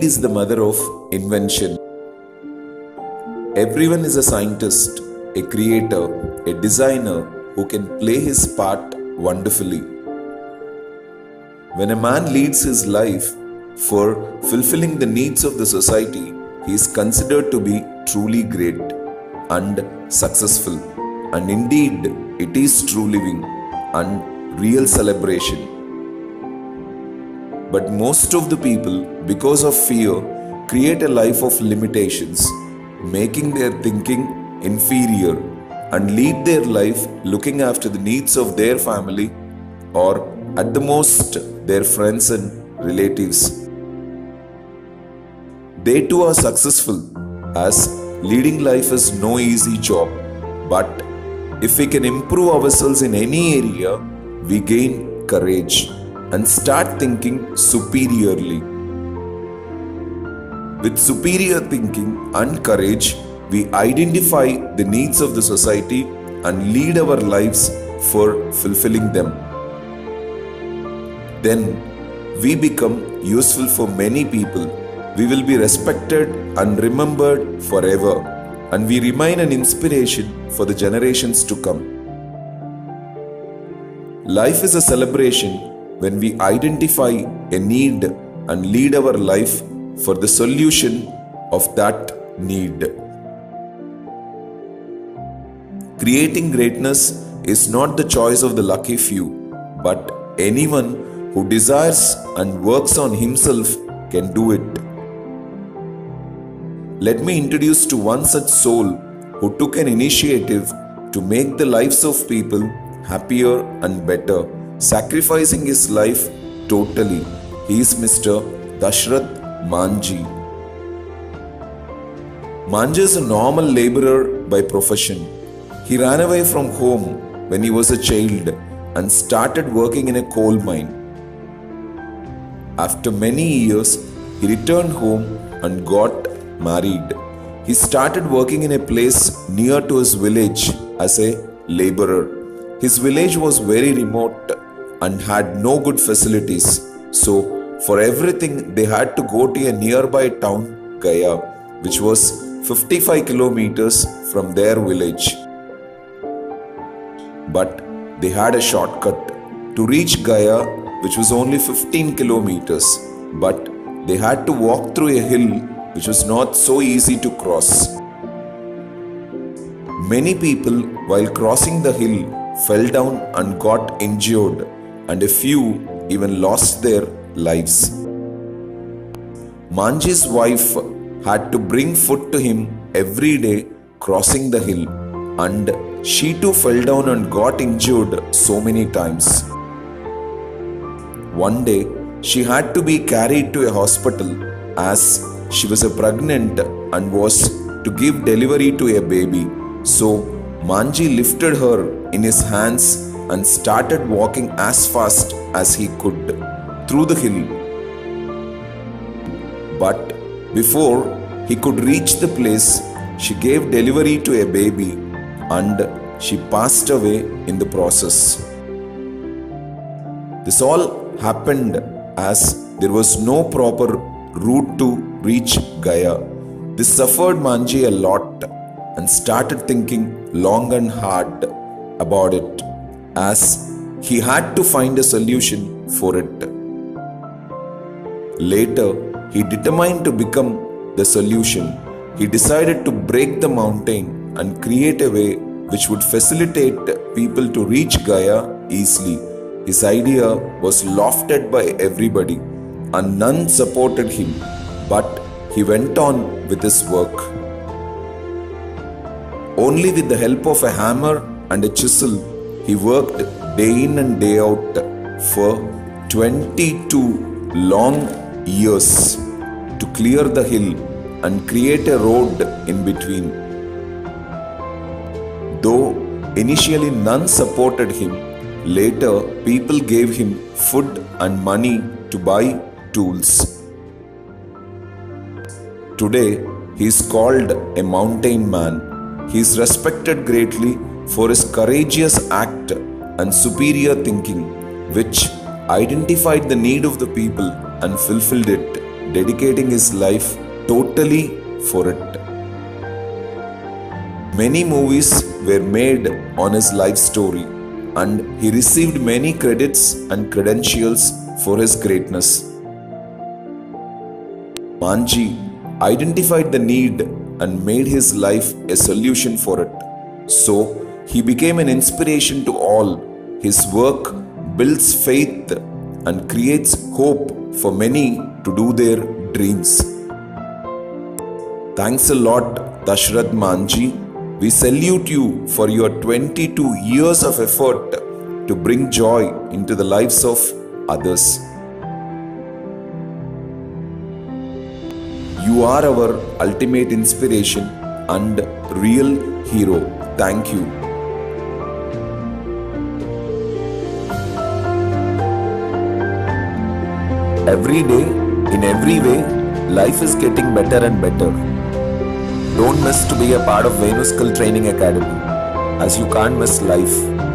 Speed is the mother of invention. Everyone is a scientist, a creator, a designer who can play his part wonderfully. When a man leads his life for fulfilling the needs of the society, he is considered to be truly great and successful. And indeed, it is true living and real celebration. But most of the people, because of fear, create a life of limitations, making their thinking inferior and lead their life looking after the needs of their family or at the most their friends and relatives. They too are successful, as leading life is no easy job. But if we can improve ourselves in any area, we gain courage and start thinking superiorly. With superior thinking and courage, we identify the needs of the society and lead our lives for fulfilling them. Then we become useful for many people. We will be respected and remembered forever, and we remain an inspiration for the generations to come. Life is a celebration when we identify a need and lead our life for the solution of that need. Creating greatness is not the choice of the lucky few, but anyone who desires and works on himself can do it. Let me introduce to one such soul who took an initiative to make the lives of people happier and better, sacrificing his life totally. He is Mr. Dashrath Manjhi. Manjhi is a normal laborer by profession. He ran away from home when he was a child and started working in a coal mine. After many years, he returned home and got married. He started working in a place near to his village as a laborer. His village was very remote and had no good facilities, so for everything they had to go to a nearby town, Gaya, which was 55 kilometers from their village. But they had a shortcut to reach Gaya, which was only 15 kilometers, but they had to walk through a hill which was not so easy to cross. Many people, while crossing the hill, fell down and got injured, and a few even lost their lives. Manjhi's wife had to bring food to him every day crossing the hill, and she too fell down and got injured so many times. One day, she had to be carried to a hospital as she was pregnant and was to give delivery to a baby. So Manjhi lifted her in his hands and started walking as fast as he could through the hill. But before he could reach the place, she gave delivery to a baby and she passed away in the process. This all happened as there was no proper route to reach Gaya. This suffered Manjhi a lot and started thinking long and hard about it, as he had to find a solution for it. Later, he determined to become the solution. He decided to break the mountain and create a way which would facilitate people to reach Gaya easily. His idea was laughed by everybody, and none supported him, but he went on with his work. Only with the help of a hammer and a chisel, he worked day in and day out for 22 long years to clear the hill and create a road in between. Though initially none supported him, later people gave him food and money to buy tools. Today, he is called a mountain man. He is respected greatly for his courageous act and superior thinking, which identified the need of the people and fulfilled it dedicating his life totally for it. Many movies were made on his life story, and he received many credits and credentials for his greatness. Manjhi identified the need and made his life a solution for it. So, he became an inspiration to all. His work builds faith and creates hope for many to do their dreams. Thanks a lot, Dashrath Manjhi. We salute you for your 22 years of effort to bring joy into the lives of others. You are our ultimate inspiration and real hero. Thank you. Every day, in every way, life is getting better and better. Don't miss to be a part of Venu's Positive training academy, as you can't miss life.